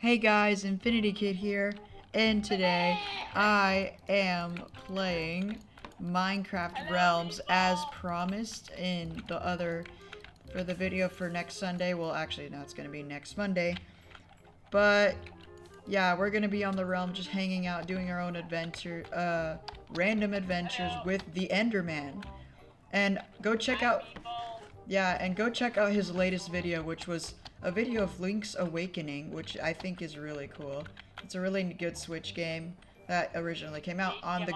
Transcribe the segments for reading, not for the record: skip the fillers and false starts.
Hey guys, Infinity Kid here, and today I am playing Minecraft Realms as promised in the other, for the video for next Sunday. Well, actually, no, it's going to be next Monday. But, yeah, we're going to be on the realm just hanging out, doing our own adventure, random adventures with the Enderman. And go check out, and go check out his latest video, which was a video of Link's Awakening, which I think is really cool. It's a really good Switch game that originally came out on the...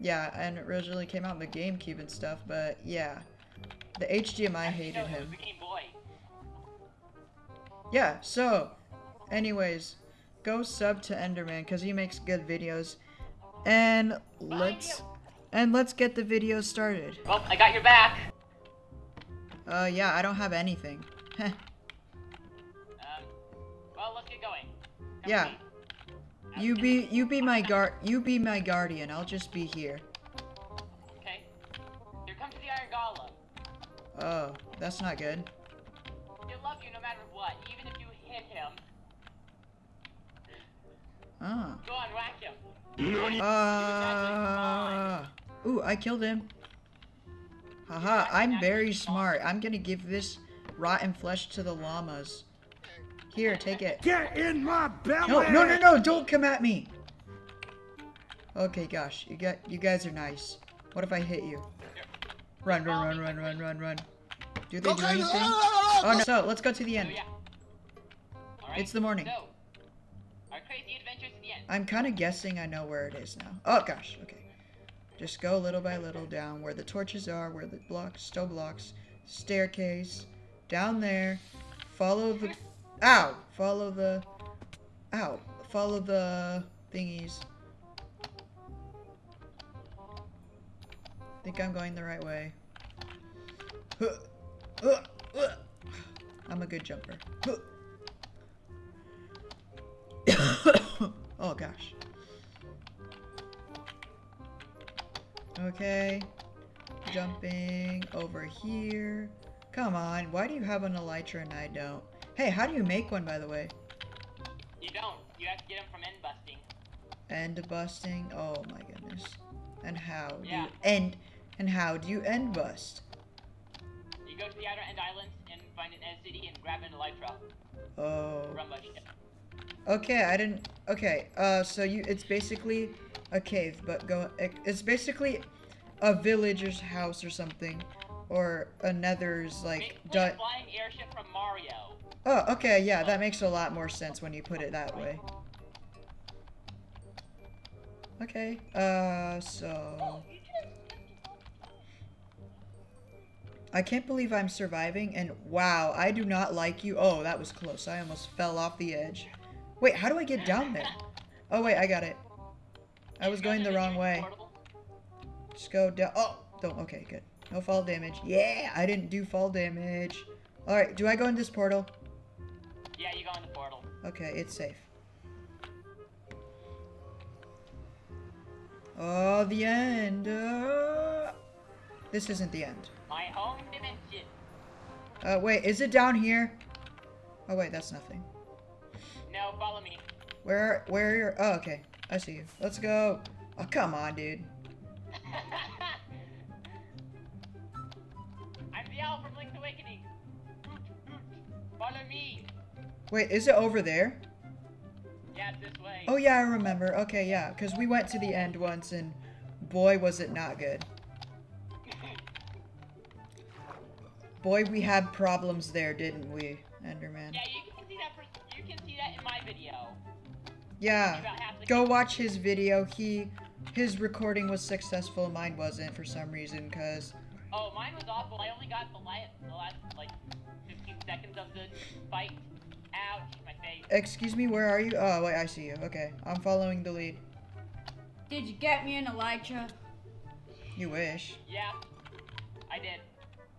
Yeah, and it originally came out on the GameCube and stuff, but yeah. The HDMI hated him. Yeah, so, anyways, go sub to Enderman, because he makes good videos. And let's get the video started. Well, I got your back. Yeah, I don't have anything. Well, let's get going. Yeah. You be my guardian. I'll just be here. Okay. Here comes the iron golem. Oh, that's not good. He'll love you no matter what, even if you hit him. Ah. Go on, whack him. Ooh, I killed him. Haha, I'm very smart. I'm gonna give this rotten flesh to the llamas. Here, take it. Get in my belly! No, no, no, no! Don't come at me! Okay, gosh, you guys are nice. What if I hit you? Run, run, run, run, run, run, run. Do they do anything? Oh no! So let's go to the end. It's the morning. Our crazy adventures to the end. I'm kind of guessing I know where it is now. Oh gosh, okay. Just go little by little down where the torches are, where the blocks, stone blocks, staircase. Down there, follow the, ow, follow the, ow, follow the thingies. I think I'm going the right way. I'm a good jumper. Oh gosh. Okay, jumping over here. Come on, why do you have an elytra and I don't? Hey, how do you make one, by the way? You don't. You have to get them from end busting. End busting? Oh my goodness. And how do you end? And how do you end bust? You go to the outer end islands and find an end city and grab an elytra. Oh. Okay, I didn't. Okay, so it's basically a cave, but go. It's basically a villager's house or something. Or another's like flying airship from Mario. Oh, okay, yeah, that makes a lot more sense when you put it that way. Okay, so I can't believe I'm surviving, and wow, I do not like you. Oh, that was close. I almost fell off the edge. Wait, how do I get down there? Oh wait, I got it. I was going the wrong way. Just go down. Oh, don't. Okay, good. No fall damage. Yeah, I didn't do fall damage. Alright, do I go in this portal? Yeah, you go in the portal. Okay, it's safe. Oh, the end. This isn't the end. My home dimension. Wait, is it down here? Oh, wait, that's nothing. No, follow me. Where, oh, okay. I see you. Let's go. Oh, come on, dude. From Link's Awakening. Follow me. Wait, is it over there? Yeah, it's this way. Oh yeah, I remember. Okay, yeah, because we went to the end once, and boy, was it not good. Boy, we had problems there, didn't we, Enderman? Yeah, you can see that. You can see that in my video. Yeah. Go watch his video. His recording was successful. Mine wasn't for some reason, cause. Oh, mine was awful. I only got the last, like, 15 seconds of the fight. Ouch, my face. Excuse me, where are you? Oh, wait, I see you. Okay, I'm following the lead. Did you get me an elytra? You wish. Yeah, I did.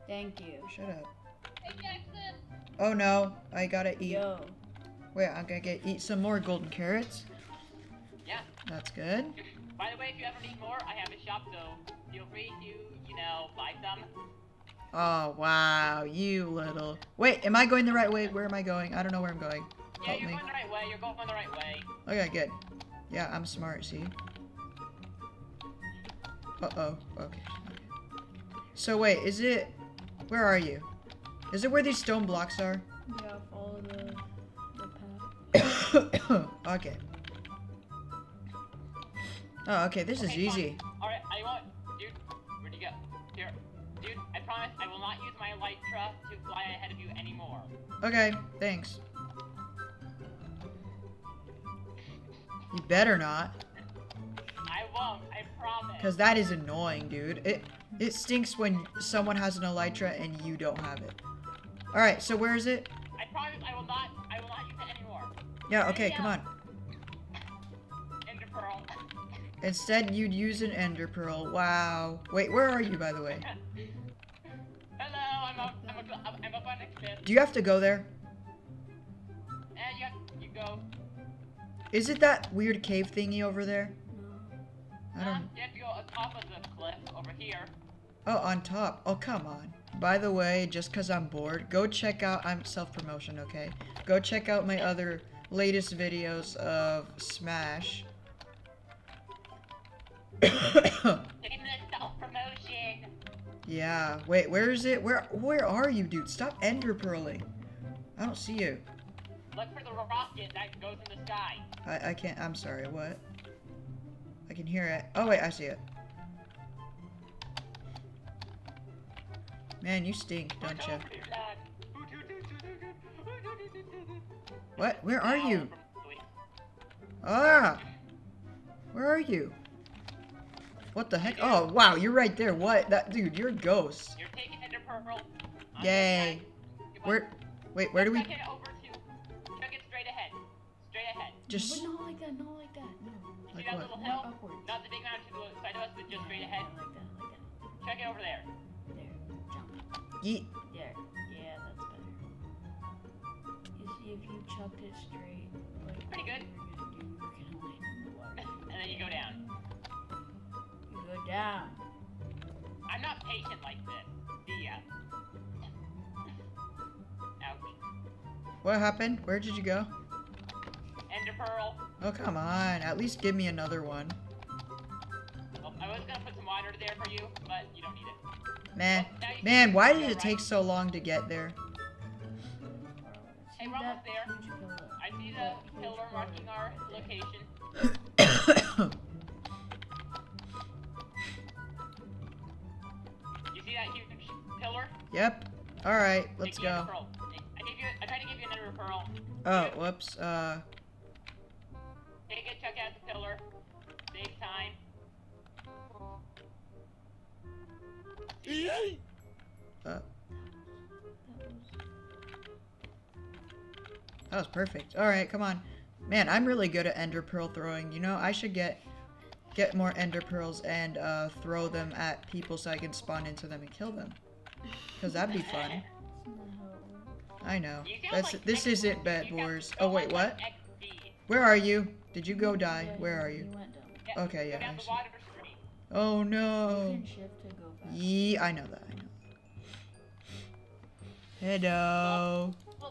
Thank you. Shut up. Hey, Jackson. Oh, no. I gotta eat. Yo. Wait, I'm gonna eat some more golden carrots. Yeah. That's good. By the way, if you ever need more, I have a shop, so feel free to... buy some. Oh, wow, you little. Wait, am I going the right way? Where am I going? I don't know where I'm going. Yeah, you're going the right way. You're going the right way. Okay, good. Yeah, I'm smart, see? Uh-oh. Okay. So wait, is it... Where are you? Is it where these stone blocks are? Yeah, follow the path. Okay. Oh, okay, this is easy. Alright, I want... Dude, where'd you go? Here. Dude, I promise I will not use my elytra to fly ahead of you anymore. Okay, thanks. You better not. I won't, I promise. Because that is annoying, dude. It stinks when someone has an elytra and you don't have it. Alright, so where is it? I promise I will not use it anymore. Yeah, okay, come on. Ender pearl. Instead, you'd use an ender pearl. Wow. Wait, where are you, by the way? Hello, I'm up on the cliff. Do you have to go there? Yeah, you go. Is it that weird cave thingy over there? I don't... you have to go on top of the cliff over here. Oh, on top. Oh, come on. By the way, just because I'm bored, go check out... I'm self-promotion, okay? Go check out my other latest videos of Smash. Self-promotion. Yeah. Wait, where is it? Where are you, dude? Stop ender pearling. I don't see you. Look for the rocket that goes in the sky. I can't... I'm sorry, what? I can hear it. Oh, wait, I see it. Man, you stink, don't you? What? Where are you? Ah! Where are you? What the heck? Oh, wow, you're right there. What? That dude, you're a ghost. You're taking Ender Pearl. Yay. Where? Wait, where do we... Just but not like that, not like that. No. Like that little hill? Not the big mountain to the side of us, but just straight ahead. Like that, like that. Check it over there. There. Jump. Yeet. There. Yeah, that's better. You see, if you chucked it straight, like pretty good. You're gonna do, you're gonna land in the water. And then you go down. You go down. I'm not patient like this. See ya. Ouch. What happened? Where did you go? Pearl. Oh, come on. At least give me another one. Well, I was gonna put some water there for you, but you don't need it. Man, well, man, why did it take so long to get there? Hey, we're almost there. I see the pillar marking our location. You see that huge pillar? Yep. Alright, let's go. I tried to give you another pearl. Oh, whoops. Take it, check out the pillar. Save time. That was perfect. Alright, come on. Man, I'm really good at ender pearl throwing. You know, I should get more ender pearls and throw them at people so I can spawn into them and kill them. Because that'd be fun. I know. That's, like, this isn't Bed Wars. Oh, wait, what? Where are you? Did you go die? Yeah, where are you? Yeah, okay, yeah. I see. Oh no. You can shift to go back. Yeah, I know that. I know that. Hello.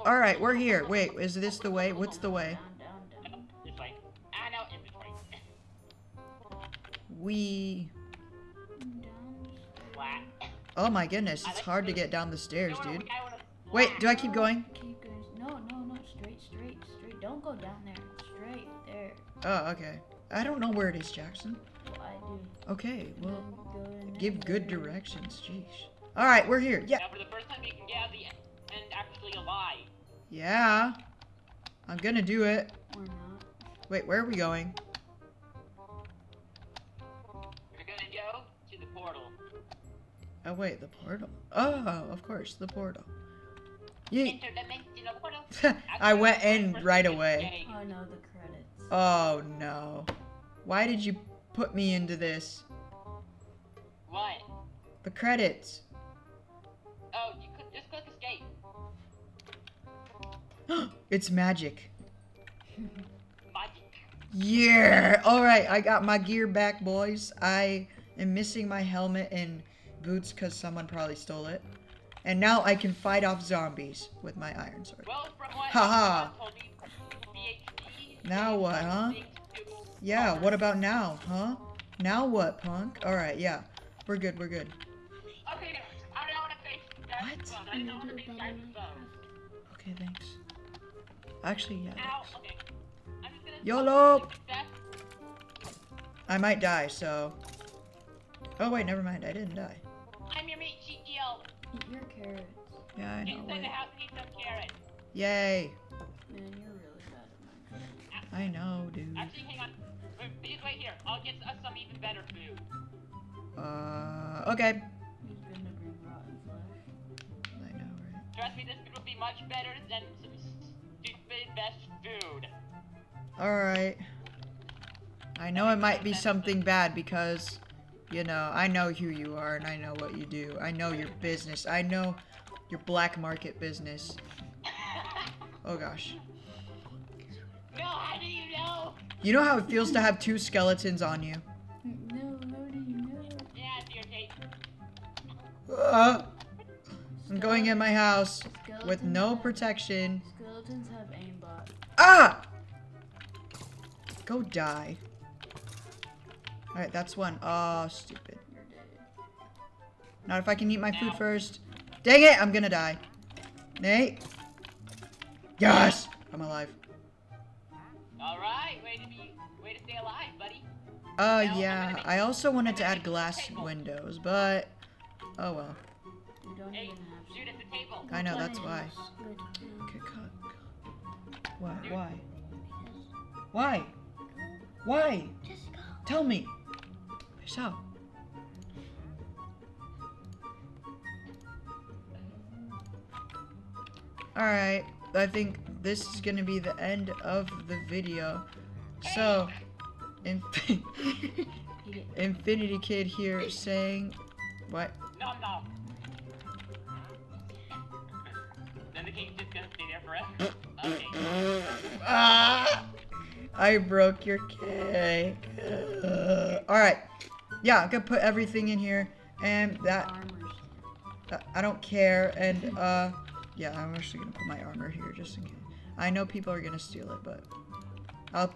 All right, we're here. Wait, is this the way? What's the way? We. Oh my goodness, it's hard to get down the stairs, dude. Wait, do I keep going? Straight. Don't go down there. Straight there. Oh, okay. I don't know where it is, Jackson. Well, I do. Okay, well, give good directions. Jeez. All right, we're here. Yeah. Now for the first time, you can get out of the end and actually alive. Yeah. I'm gonna do it. Or not. Wait, where are we going? We're gonna go to the portal. Oh wait, the portal. Oh, of course, the portal. Yeah. I went in right away. Oh no, the credits. Oh no. Why did you put me into this? What? The credits. Oh, you could just click escape. It's magic. Magic. Yeah. Alright, I got my gear back, boys. I am missing my helmet and boots because someone probably stole it. And now I can fight off zombies with my iron sword. Well, haha. Now what, huh? Yeah, what about now, huh? Now what, punk? Alright, yeah. We're good, we're good. Okay, I don't want to face that. What? I don't want to face that. Okay, thanks. Actually, yeah. Okay. I'm just gonna YOLO! I might die, so... Oh, wait, never mind. I didn't die. I'm your mate, GTL. Eat your carrots. Yeah, I know. Inside the house, eat some carrots. Yay! Man, you're really bad at Minecraft. I know, dude. Actually, hang on. Wait, wait here. I'll get us some even better food. Okay. I know, right? Trust me, this food will be much better than some stupid best food. Alright. I know it might be something bad because, you know, I know who you are and I know what you do. I know your business. I know your black market business. Oh gosh. No, how do you know? You know how it feels to have two skeletons on you? I'm going in my house with no protection. Skeletons have aimbot. Ah! Go die. Alright, that's one. Oh, stupid. Not if I can eat my food first. Dang it! I'm gonna die. Nate? Yes! I'm alive. Alright, way to stay alive, buddy. Yeah. I also wanted to add glass windows, but... Oh well. You don't even have to. Dude, at the table. I know, that's why. Okay, cut. Why? Why? Why? Why? Tell me. Peace out. Alright, I think this is gonna be the end of the video. So, Infinity Kid here saying... What? No, no. Then the game's just gonna stay there forever. Okay. Ah, I broke your cake. Alright. Yeah, I'm gonna put everything in here. And that I don't care. And, yeah, I'm actually gonna put my armor here just in case. I know people are gonna steal it, but...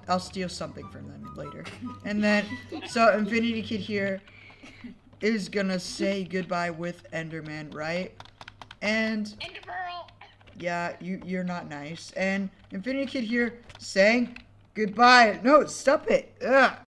I'll steal something from them later. And then... So, Infinity Kid here... is gonna say goodbye with Enderman, right? And yeah, you're not nice. And Infinity Kid here saying goodbye. No, stop it. Ugh.